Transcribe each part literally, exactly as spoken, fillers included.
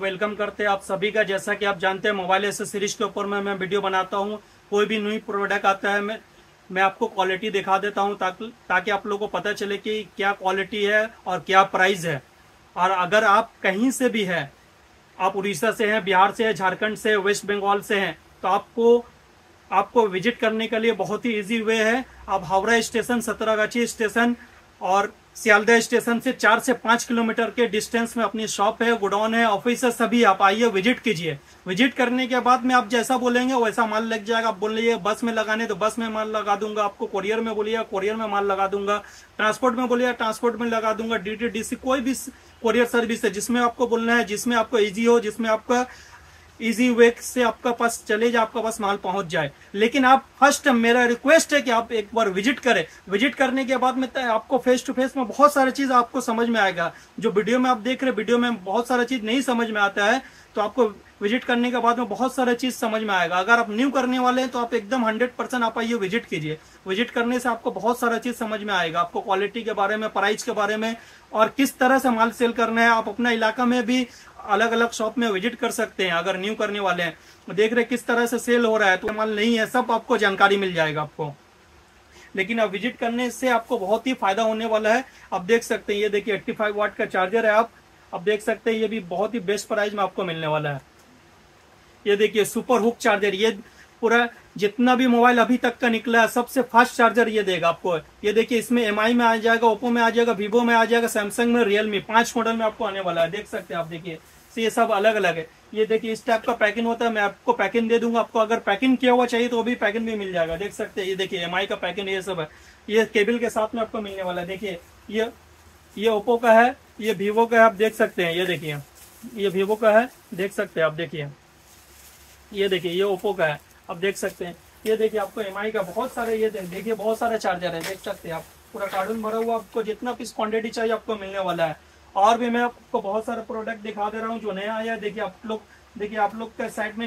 को वेलकम करते हैं आप सभी का। जैसा कि आप जानते हैं मोबाइल एसेसरीज के ऊपर मैं मैं वीडियो बनाता हूं, कोई भी न्यू प्रोडक्ट आता है मैं मैं आपको क्वालिटी दिखा देता हूं ताकि ताकि आप लोगों को पता चले कि क्या क्वालिटी है और क्या प्राइस है। और अगर आप कहीं से भी है, आप उड़ीसा से हैं, बिहार से हैं, झारखंड से, वेस्ट बंगाल से हैं, तो आपको आपको विजिट करने के लिए बहुत ही इजी वे है। आप हावड़ा स्टेशन, सतरागाछी स्टेशन और सियालदह स्टेशन से चार से पाँच किलोमीटर के डिस्टेंस में अपनी शॉप है, गोडाउन है, ऑफिस है, सभी आप आइए विजिट कीजिए। विजिट करने के बाद में आप जैसा बोलेंगे वैसा माल लग जाएगा। आप बोलिए बस में लगाने तो बस में माल लगा दूंगा, आपको कोरियर में बोलिए कोरियर में माल लगा दूंगा, ट्रांसपोर्ट में बोलिए ट्रांसपोर्ट में लगा दूंगा, डी टी डी सी कोई भी कोरियर सर्विस है जिसमें आपको बोलना है, जिसमें आपको ईजी हो, जिसमें आपका इजी वे से आपका पास चले जाए, आपका पास माल पहुंच जाए। लेकिन आप फर्स्ट, मेरा रिक्वेस्ट है कि आप एक बार विजिट करें। विजिट करने के बाद में आपको फेस टू फेस में बहुत सारी चीज आपको समझ में आएगा। जो वीडियो में आप देख रहे, वीडियो में बहुत सारा चीज नहीं समझ में आता है, तो आपको विजिट करने के बाद में बहुत सारा चीज समझ में आएगा। अगर आप न्यू करने वाले हैं तो आप एकदम हंड्रेड परसेंट आप आइए विजिट कीजिए। विजिट करने से आपको बहुत सारा चीज समझ में आएगा, आपको क्वालिटी के बारे में, प्राइस के बारे में और किस तरह से माल सेल करना है। आप अपना इलाका में भी अलग अलग शॉप में विजिट कर सकते हैं। अगर न्यू करने वाले हैं, देख रहे किस तरह से सेल हो रहा है, तो माल नहीं है, सब आपको जानकारी मिल जाएगा आपको। लेकिन आप विजिट करने से आपको बहुत ही फायदा होने वाला है। आप देख सकते हैं, ये देखिए पचासी वाट का चार्जर है, आप आप देख सकते हैं, ये भी बहुत ही बेस्ट प्राइस में आपको मिलने वाला है। ये देखिए सुपर हुक चार्जर, ये पूरा जितना भी मोबाइल अभी तक का निकला है सबसे फास्ट चार्जर ये देगा आपको। ये देखिए इसमें एम आई में आ जाएगा, ओप्पो में आ जाएगा, वीवो में आ जाएगा, सैमसंग में, रियलमी, पांच मॉडल में आपको आने वाला है। देख सकते हैं आप, देखिए ये सब अलग अलग है। ये देखिए इस टाइप का पैकिंग होता है, मैं आपको पैकिंग दे दूंगा। आपको अगर पैकिंग किया हुआ चाहिए तो वो भी पैकिंग भी मिल जाएगा। देख सकते हैं, ये देखिए एम आई का पैकिंग, ये सब है, ये केबल के साथ में आपको मिलने वाला है। देखिए ये ये ओप्पो का है, ये वीवो का है, आप देख सकते हैं, ये देखिए ये वीवो का है, देख सकते हैं आप, देखिए ये देखिए ये ओप्पो का है, आप देख सकते हैं। ये देखिए आपको एम आई का बहुत सारे, ये देखिए बहुत सारे चार्जर है, देख सकते हैं आप, पूरा कार्टून भरा हुआ, आपको जितना पीस क्वांटिटी चाहिए आपको मिलने वाला है। और भी मैं आपको बहुत सारे प्रोडक्ट दिखा दे रहा हूँ जो नया आया है। देखिए आप लोग, देखिए आप लोग के साइड में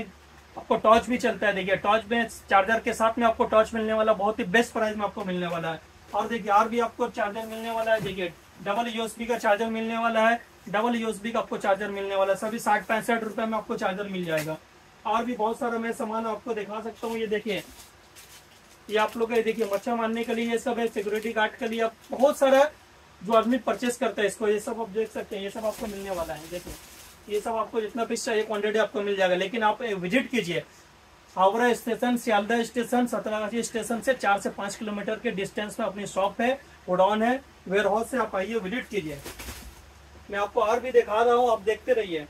आपको टॉर्च भी चलता है। देखिए टॉर्च में चार्जर के साथ में आपको टॉर्च मिलने वाला, बहुत ही बेस्ट प्राइस में आपको मिलने वाला है। और देखिए और भी आपको चार्जर मिलने वाला है। देखिए डबल यूएसबी का चार्जर मिलने वाला है, डबल यूएसबी का आपको चार्जर मिलने वाला है, सभी साठ पैंसठ रुपए में आपको चार्जर मिल जाएगा। और भी बहुत सारा मैं सामान आपको दिखा सकता हूँ। ये देखिए ये आप लोग, देखिए मच्छर मारने के लिए ये सब है, सिक्योरिटी गार्ड के लिए, आप बहुत सारा जो आदमी परचेस करता है इसको, ये सब आप देख सकते हैं, ये सब आपको मिलने वाला है। देखिए ये सब आपको जितना पीस चाहिए क्वांटिटी आपको मिल जाएगा। लेकिन आप विजिट कीजिए Howrah station, Sealdah station, Santragachi station से चार से पाँच किलोमीटर के डिस्टेंस में अपनी शॉप है, गोडाउन है, वेयर हाउस से, आप आइए विजिट कीजिए। मैं आपको और भी दिखा रहा हूँ, आप देखते रहिए।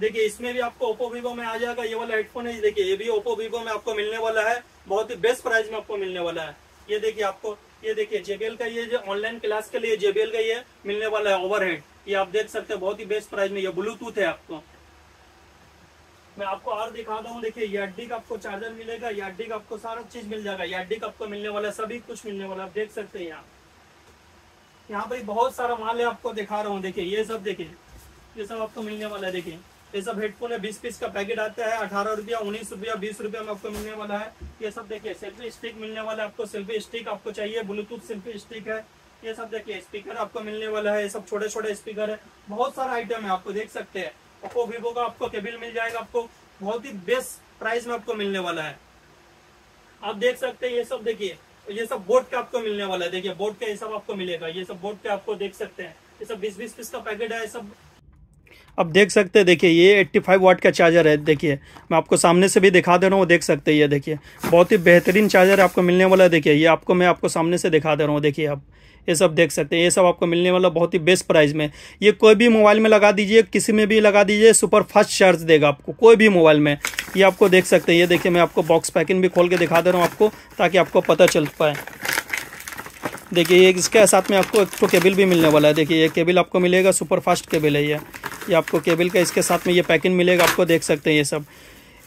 देखिए इसमें भी आपको ओप्पो वीवो में आ जाएगा, ये वाला हेडफोन है, देखिए ये भी ओप्पो वीवो में आपको मिलने वाला है, बहुत ही बेस्ट प्राइस में आपको मिलने वाला है। ये देखिए आपको, ये देखिए जेबीएल का, ये जो ऑनलाइन क्लास के लिए जेबीएल का ये मिलने वाला है ओवरहेड, ये आप देख सकते हैं, बहुत ही बेस्ट प्राइस में। ये ब्लूटूथ है आपको, मैं आपको और दिखा दूं। देखिए याडी का आपको चार्जर मिलेगा, याडी का आपको सारा चीज मिल जाएगा, याडी का आपको मिलने वाला सभी कुछ मिलने वाला, आप देख सकते हैं। यहाँ यहाँ पर बहुत सारा माल है, आपको दिखा रहा हूँ। देखिये ये सब, देखिए ये सब आपको मिलने वाला है। देखिए ये सब हेडफोन है, बीस पीस का पैकेट आता है, अठारह रुपया, उन्नीस रुपया, बीस रुपया में आपको मिलने वाला है। ये सब देखिए सेल्फी स्टिक मिलने वाला है आपको, सेल्फी स्टिक आपको चाहिए, ब्लूटूथ सेल्फी स्टिक है। ये सब देखिए स्पीकर आपको मिलने वाला है, ये सब छोटे छोटे स्पीकर है, बहुत सारा आइटम है आपको, देख सकते हैं। ओप्पो वीवो का आपको केबल मिल जाएगा, आपको बहुत ही बेस्ट प्राइस में आपको मिलने वाला है, आप देख सकते हैं। ये सब देखिए, ये सब बोट का आपको मिलने वाला है, देखिये बोट का ये सब आपको मिलेगा, ये सब बोट का आपको देख सकते हैं। ये सब बीस बीस पीस का पैकेट है, ये सब अब देख सकते हैं। देखिए ये पचासी वाट का चार्जर है, देखिए मैं आपको सामने से भी दिखा दे रहा हूँ, देख सकते हैं। ये देखिए बहुत ही बेहतरीन चार्जर आपको मिलने वाला है। देखिए ये आपको मैं आपको सामने से दिखा दे रहा हूँ, देखिए आप ये सब देख सकते हैं, ये सब आपको मिलने वाला बहुत ही बेस्ट प्राइस में। ये कोई भी मोबाइल में लगा दीजिए, किसी में भी लगा दीजिए, सुपर फास्ट चार्ज देगा आपको कोई भी मोबाइल में। ये आपको देख सकते हैं, ये देखिए मैं आपको बॉक्स पैकिंग भी खोल के दिखा दे रहा हूँ आपको, ताकि आपको पता चल पाए। देखिए ये इसके साथ में आपको एक तो केबल भी मिलने वाला है, देखिए ये केबल आपको मिलेगा, सुपर फास्ट केबल है ये ये आपको केबल का इसके साथ में ये पैकिंग मिलेगा आपको, देख सकते हैं। ये सब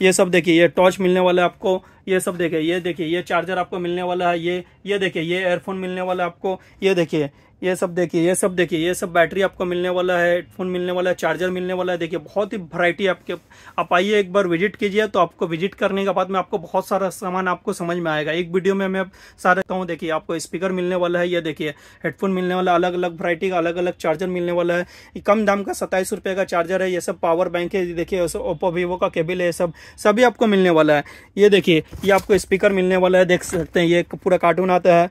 ये सब देखिए ये टॉर्च मिलने वाला है आपको, ये सब देखिए, ये देखिए ये चार्जर आपको मिलने वाला है, ये ये देखिए ये एयरफोन मिलने वाला है आपको, ये देखिए ये सब देखिए, ये सब देखिए, ये सब बैटरी आपको मिलने वाला है, हेडफोन मिलने वाला है, चार्जर मिलने वाला है। देखिए बहुत ही वैरायटी आपके, आप आइए एक बार विजिट कीजिए, तो आपको विजिट करने के बाद में आपको बहुत सारा सामान आपको समझ में आएगा। एक वीडियो में मैं सारा कहूँ। देखिए आपको स्पीकर मिलने वाला है, ये देखिए हेडफोन मिलने वाला, अलग अलग वैरायटी का अलग अलग चार्जर मिलने वाला है। कम दाम का सत्ताईस रुपये का चार्जर है। ये सब पावर बैंक है, देखिए ओप्पो वीवो का केबल है, सब सभी आपको मिलने वाला है। ये देखिए ये आपको स्पीकर मिलने वाला है, देख सकते हैं ये पूरा कार्टून आता है,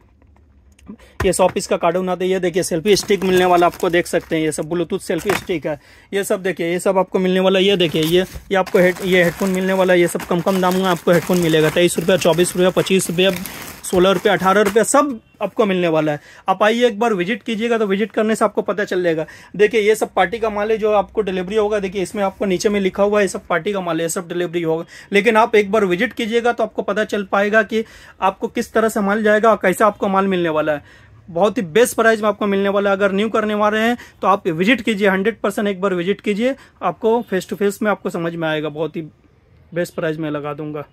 ये सौ पीस का कार्टून आता है। ये देखिए सेल्फी स्टिक मिलने वाला आपको, देख सकते हैं ये सब ब्लूटूथ सेल्फी स्टिक है। ये सब देखिए ये सब आपको मिलने वाला है। ये देखिए ये ये आपको हेड ये हेडफोन मिलने वाला है। ये सब कम कम दाम में आपको हेडफोन मिलेगा, तेईस रुपये, चौबीस रुपये, पच्चीस रुपये, सोलह रुपये, अठारह रुपये, सब आपको मिलने वाला है। आप आइए एक बार विजिट कीजिएगा, तो विजिट करने से आपको पता चल जाएगा। देखिए ये सब पार्टी का माल है जो आपको डिलीवरी होगा। देखिए इसमें आपको नीचे में लिखा हुआ है ये सब पार्टी का माल है, ये सब डिलीवरी होगा। लेकिन आप एक बार विजिट कीजिएगा तो आपको पता चल पाएगा कि आपको किस तरह से माल जाएगा और कैसा आपको माल मिलने वाला है। बहुत ही बेस्ट प्राइस में आपको मिलने वाला है। अगर न्यू करने वाले हैं तो आप विजिट कीजिए, हंड्रेड परसेंट एक बार विजिट कीजिए, आपको फेस टू फेस में आपको समझ में आएगा। बहुत ही बेस्ट प्राइस में लगा दूंगा।